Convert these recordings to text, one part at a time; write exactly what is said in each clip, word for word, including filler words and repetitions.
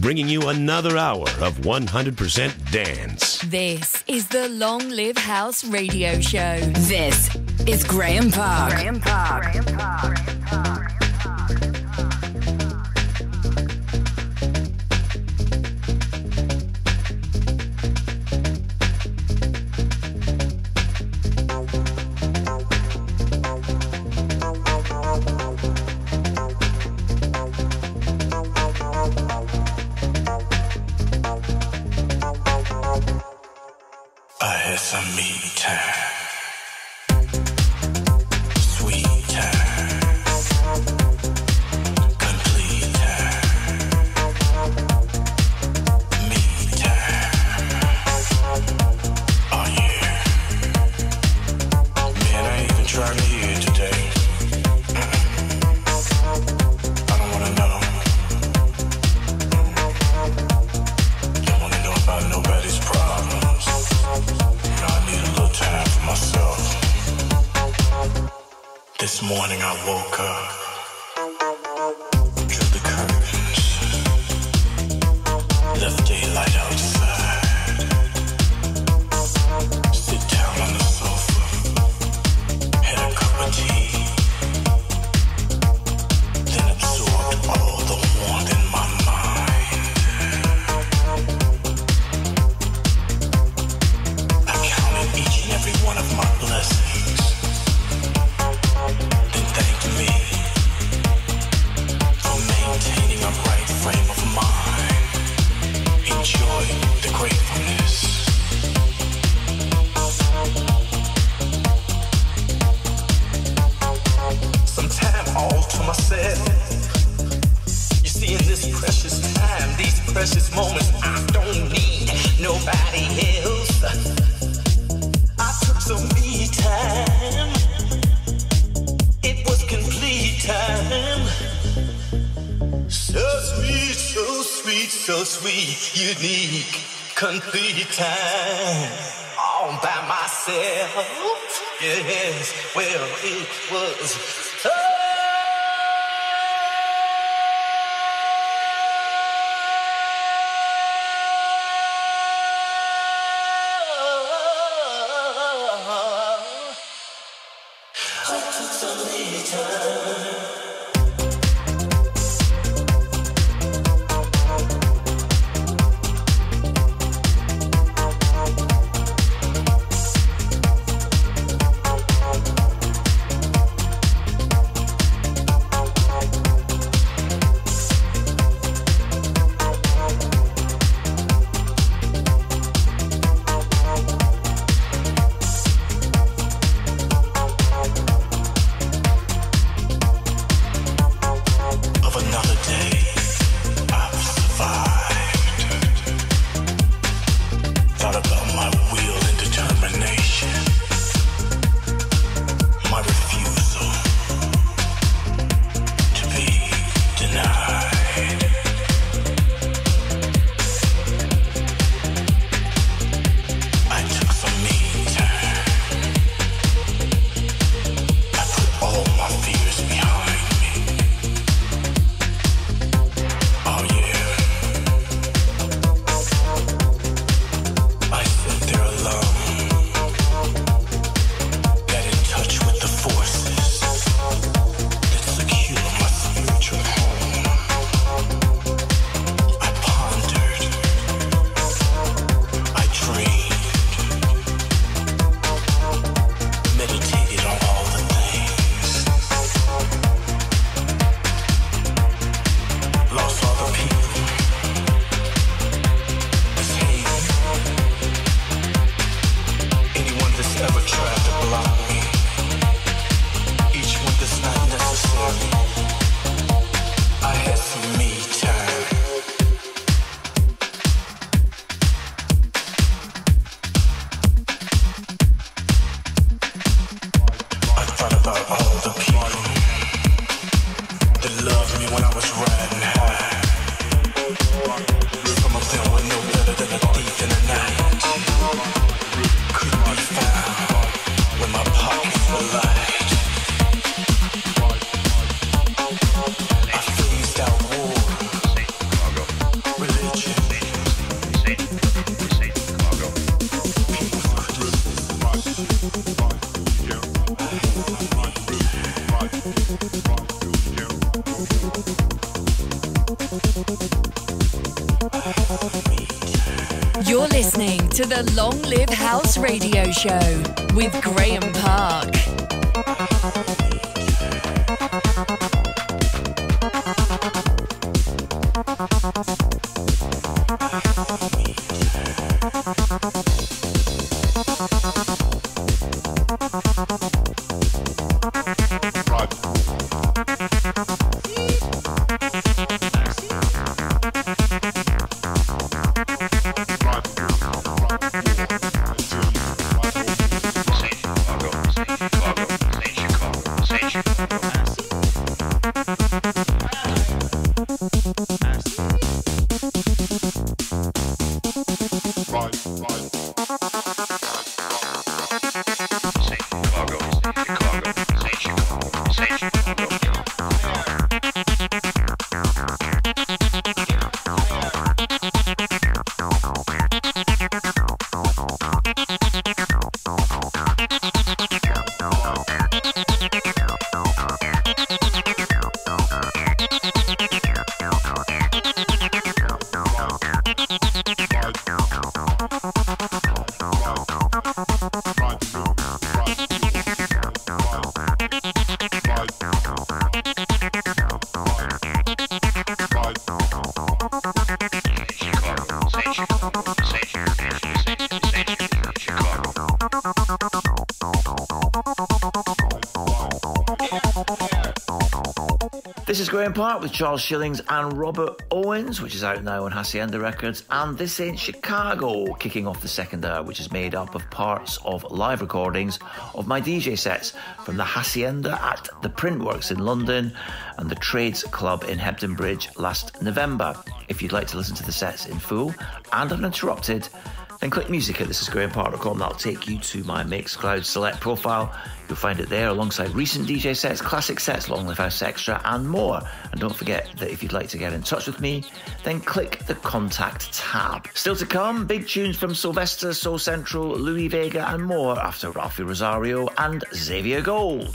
bringing you another hour of one hundred percent dance. This is the Long Live House Radio Show. This is Graeme Park. Graeme Park. Graeme Park. Graeme Park. You're listening to the Long Live House Radio Show with Graeme Park. This is Graeme Park with Charles Shillings and Robert Owens, which is out now on Hacienda Records, and This Ain't Chicago, kicking off the second hour, which is made up of parts of live recordings of my D J sets from the Hacienda at The Printworks in London and the Trades Club in Hebden Bridge last November. If you'd like to listen to the sets in full and uninterrupted, then click music at this is graeme park dot com. That'll take you to my Mixcloud Select profile. You'll find it there alongside recent D J sets, classic sets, Long Live House Extra and more. And don't forget that if you'd like to get in touch with me, then click the contact tab. Still to come, big tunes from Sylvester, Soul Central, Louis Vega and more after Raffi Rosario and Xavier Gold.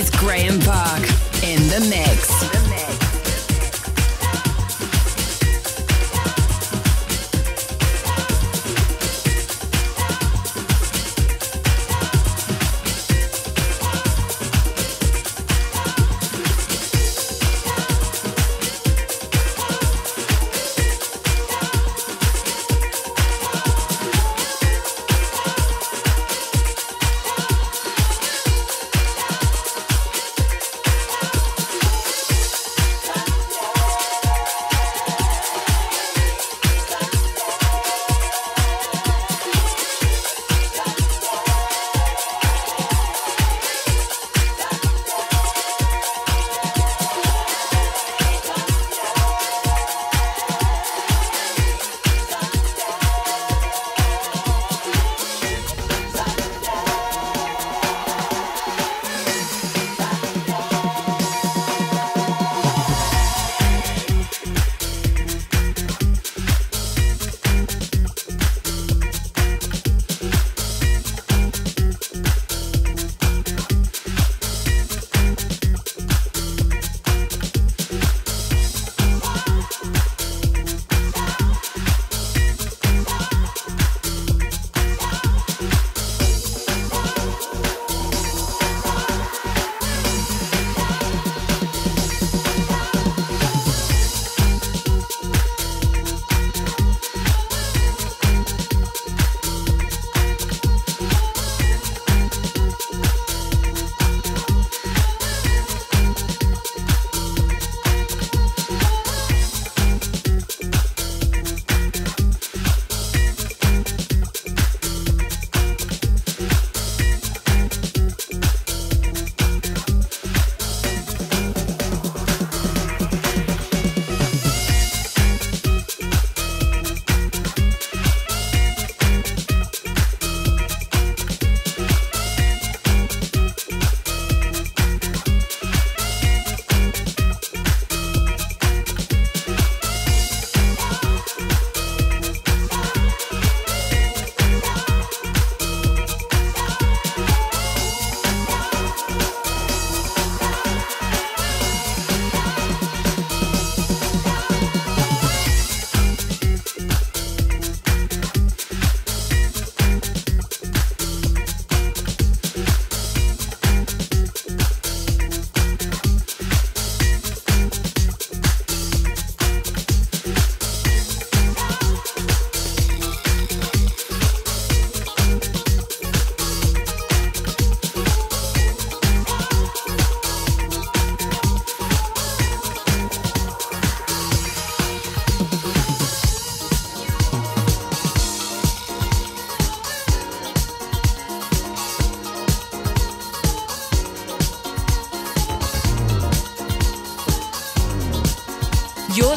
is Graeme Park in the mix.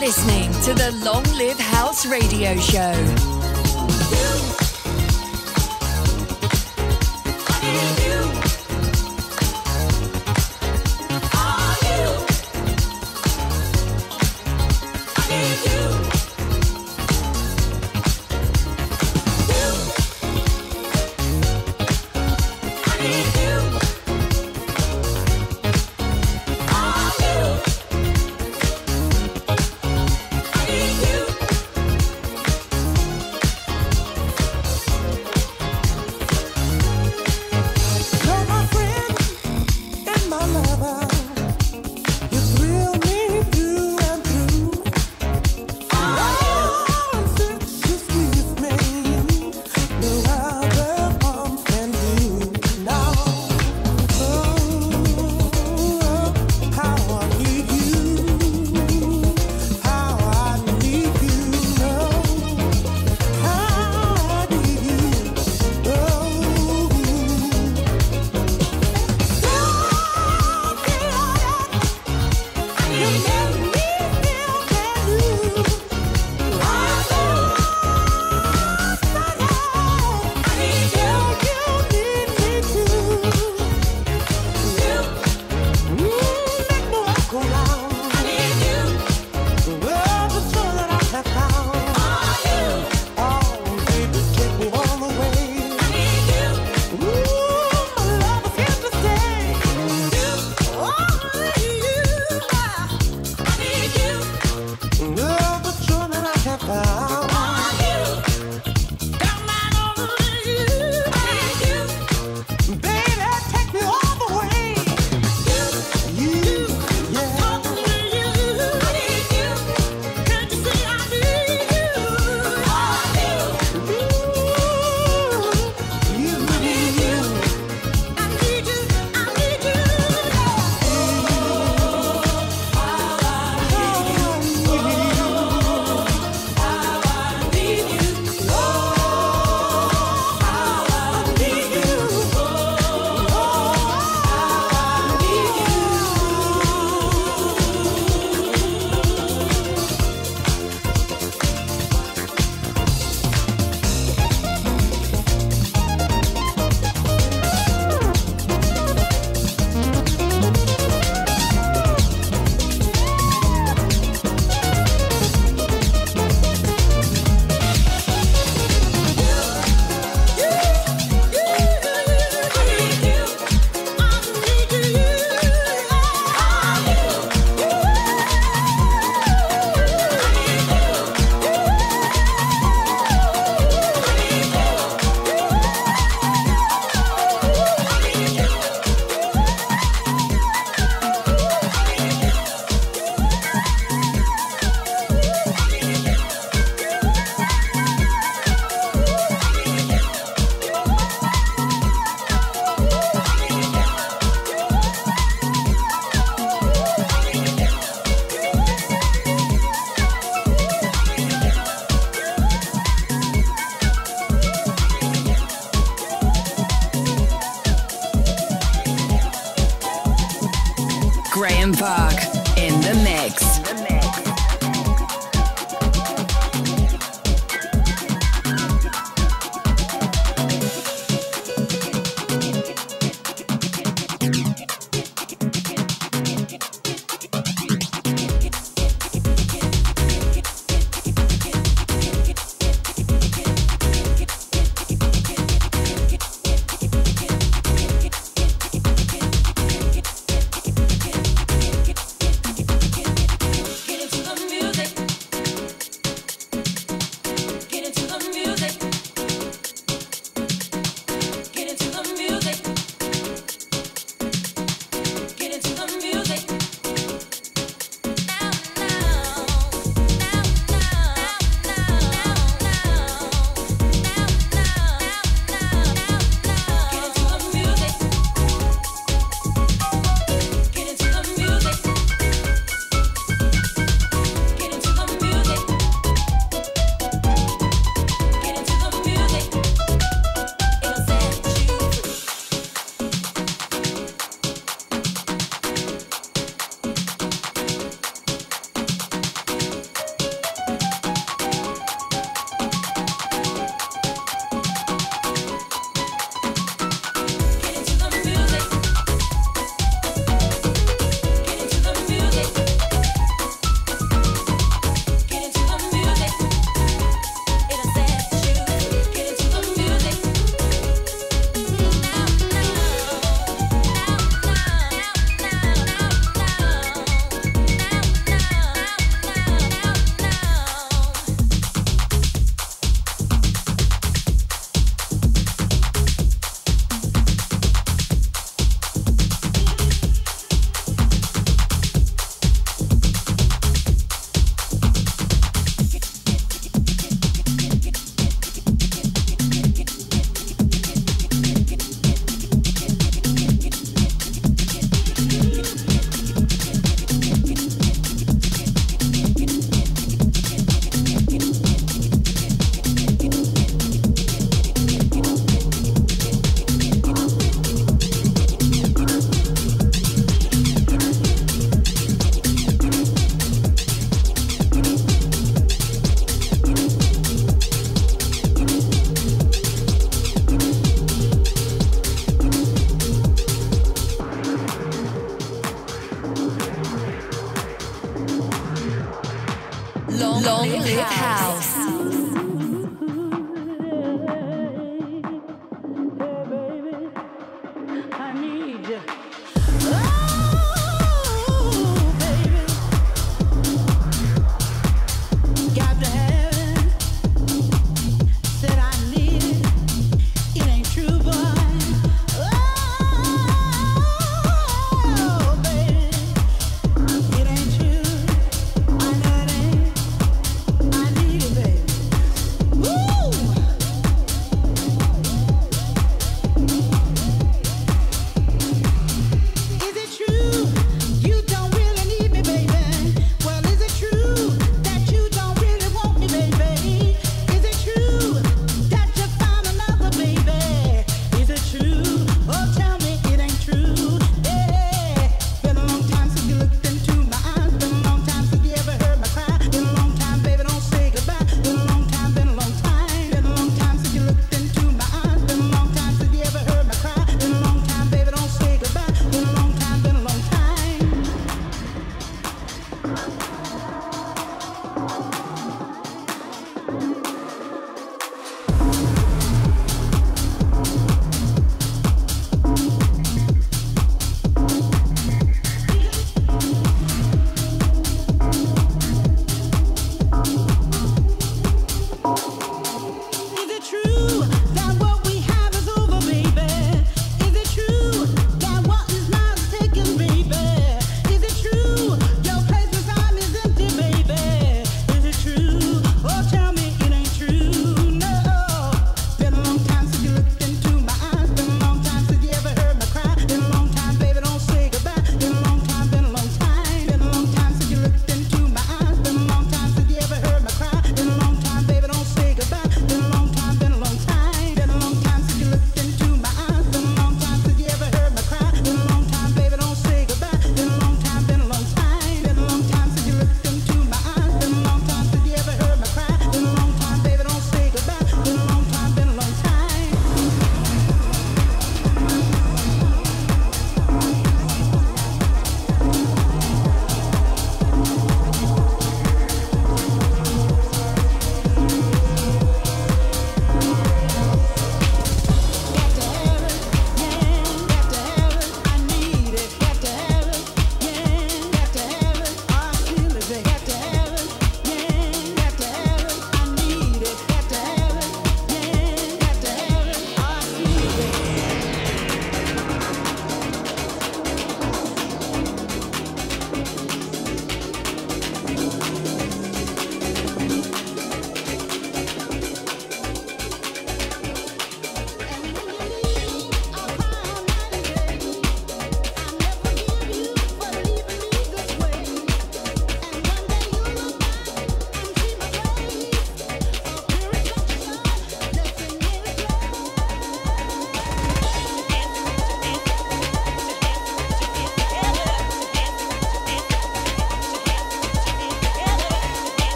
Listening to the Long Live House Radio Show. Oh! Live House.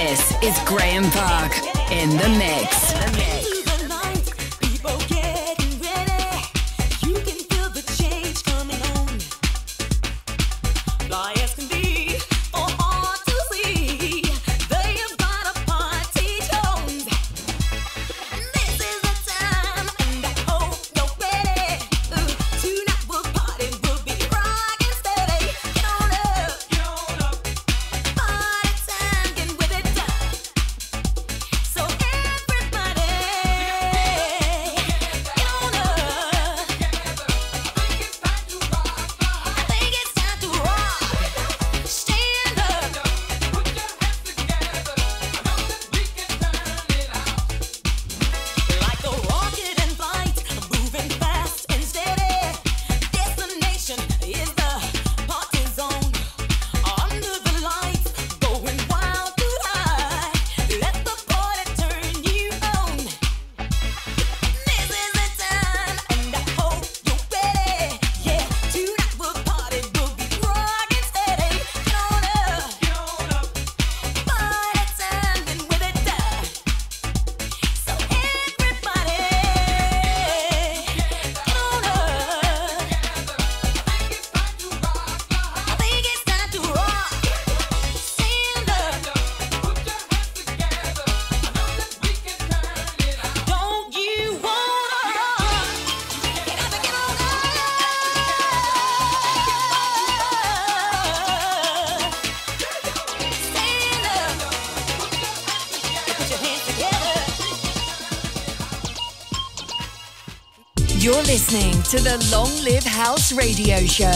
This is Graeme Park in the mix. The mix. You're listening to the Long Live House Radio Show.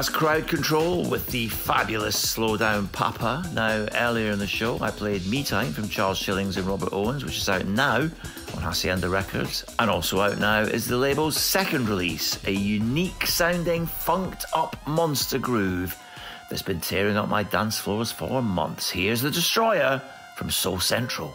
That's Crowd Control with the fabulous Slow Down Papa. Now, earlier in the show, I played Me Time from Charles Shillings and Robert Owens, which is out now on Hacienda Records. And also out now is the label's second release, a unique-sounding, funked-up monster groove that's been tearing up my dance floors for months. Here's The Destroyer from Soul Central.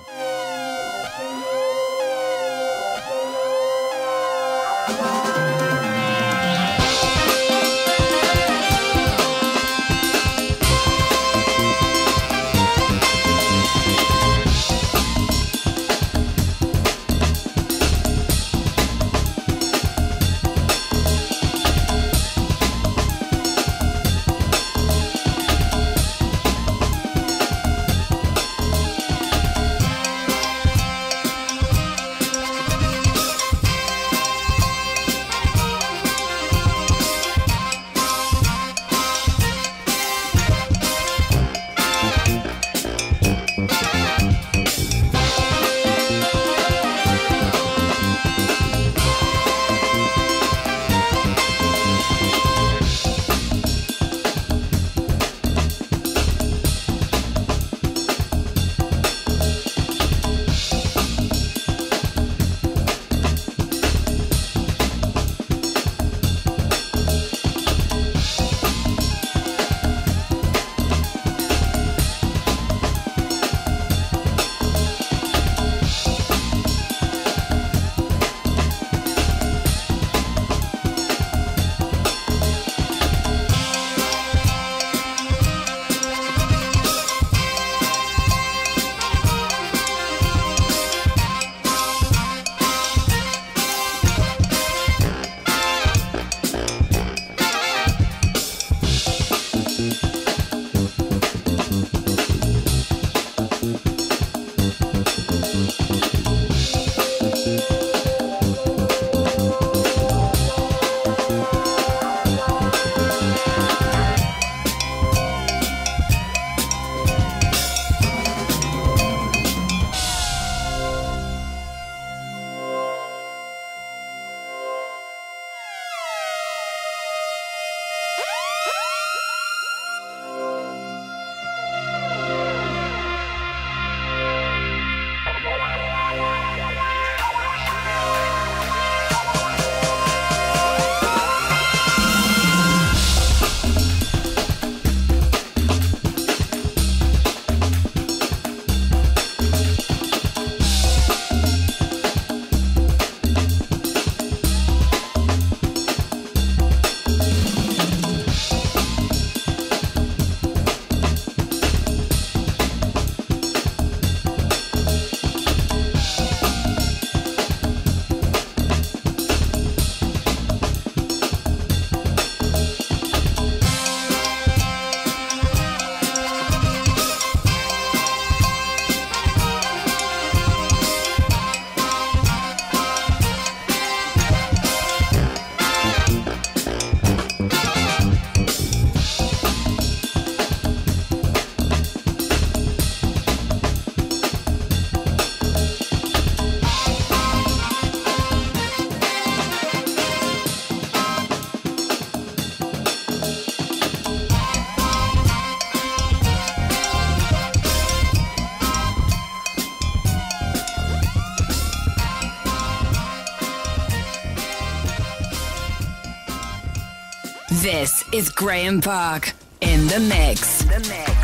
This is Graeme Park in the mix. The mix.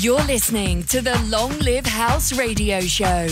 You're listening to the Long Live House Radio Show.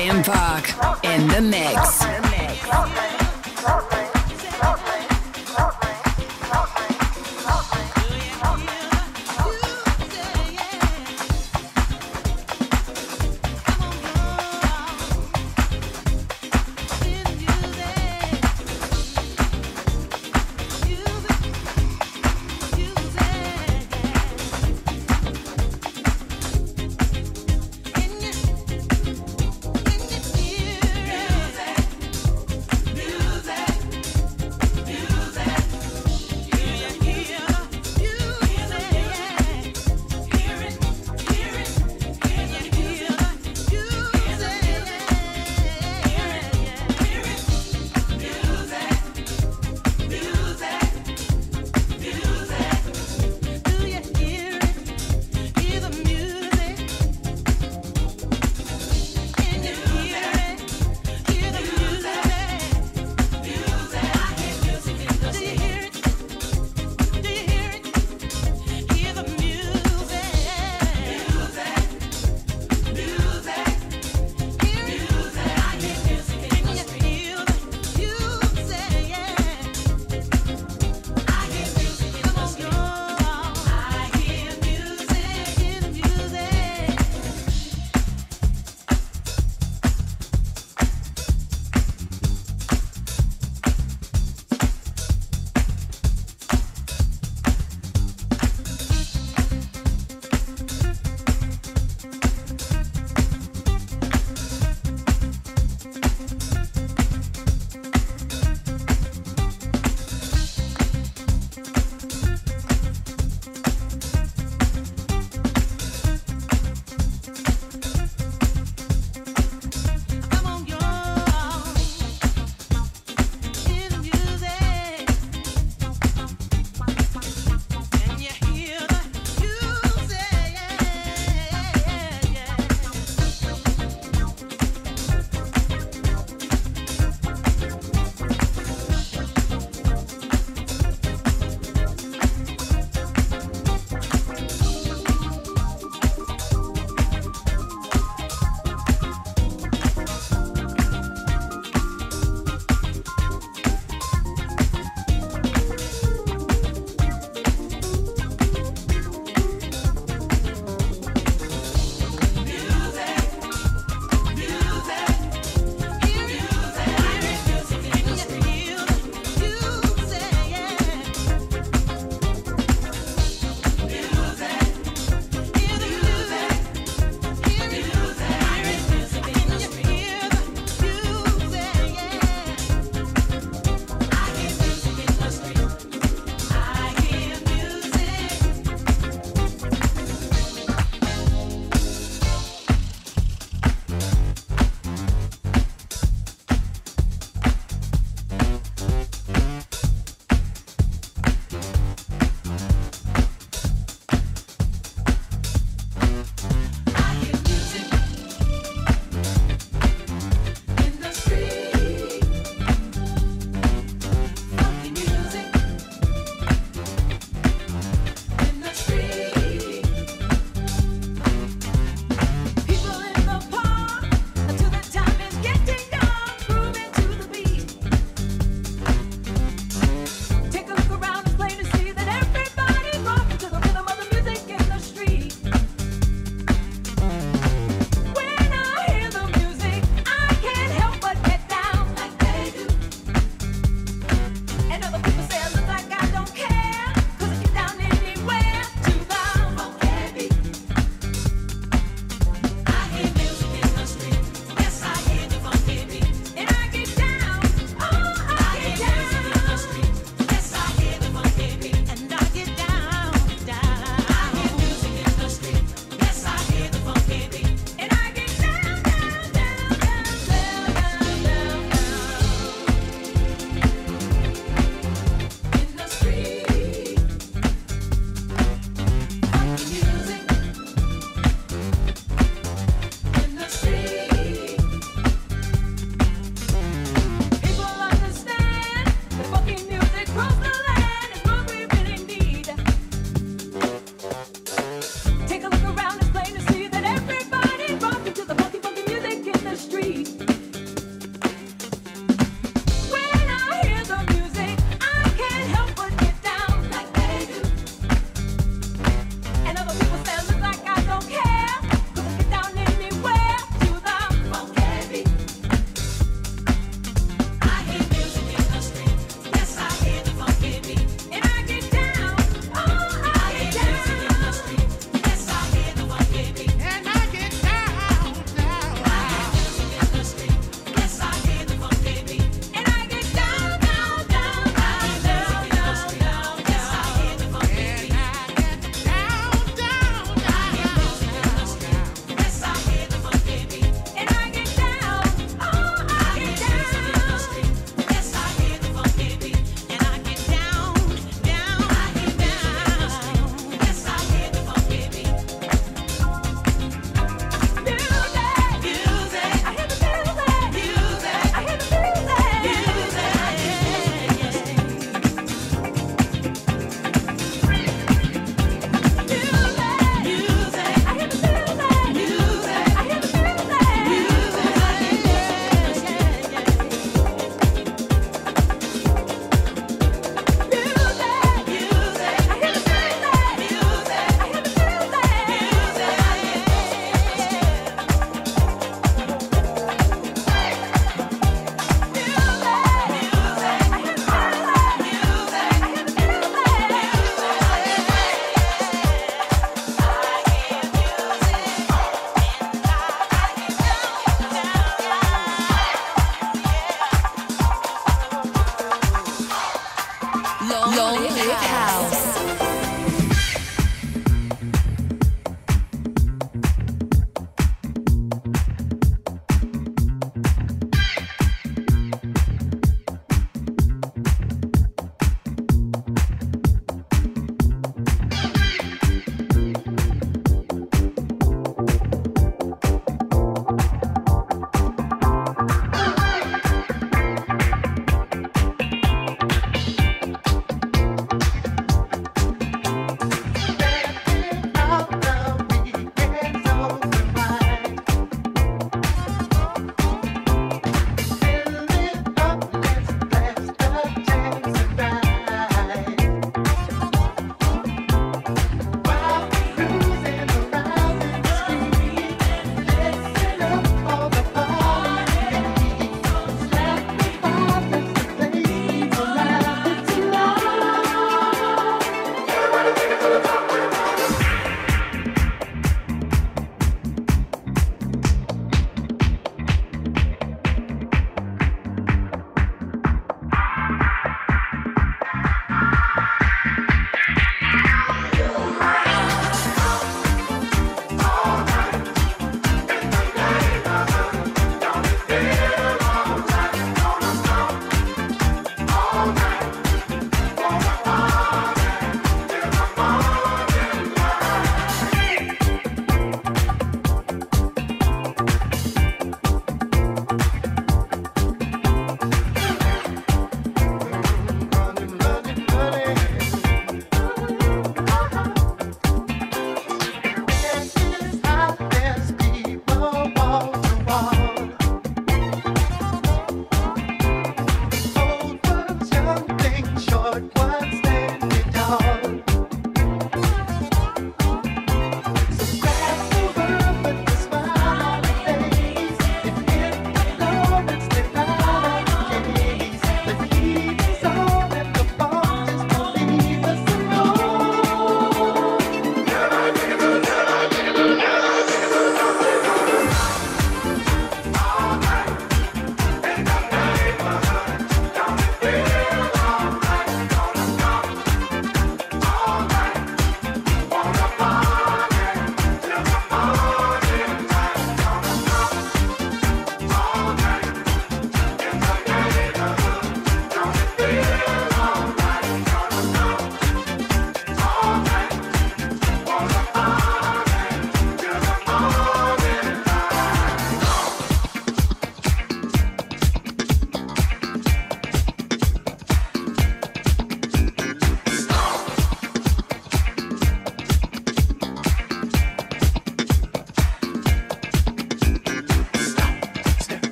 Graeme Park in the mix. Street.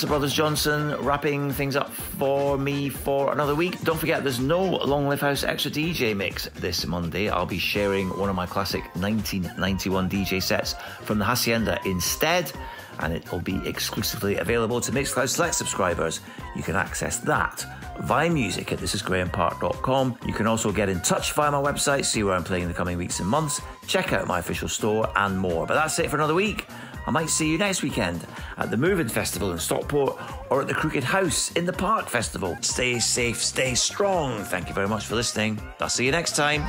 that's the Brothers Johnson wrapping things up for me for another week. Don't forget, there's no Long Live House Extra D J mix this Monday. I'll be sharing one of my classic nineteen ninety-one D J sets from the Hacienda instead, and it will be exclusively available to Mixcloud Select subscribers. You can access that via music at this is graeme park dot com. You can also get in touch via my website, see where I'm playing in the coming weeks and months, check out my official store and more. But that's it for another week. I might see you next weekend at the Movin' Festival in Stockport or at the Crooked House in the Park Festival. Stay safe, stay strong. Thank you very much for listening. I'll see you next time.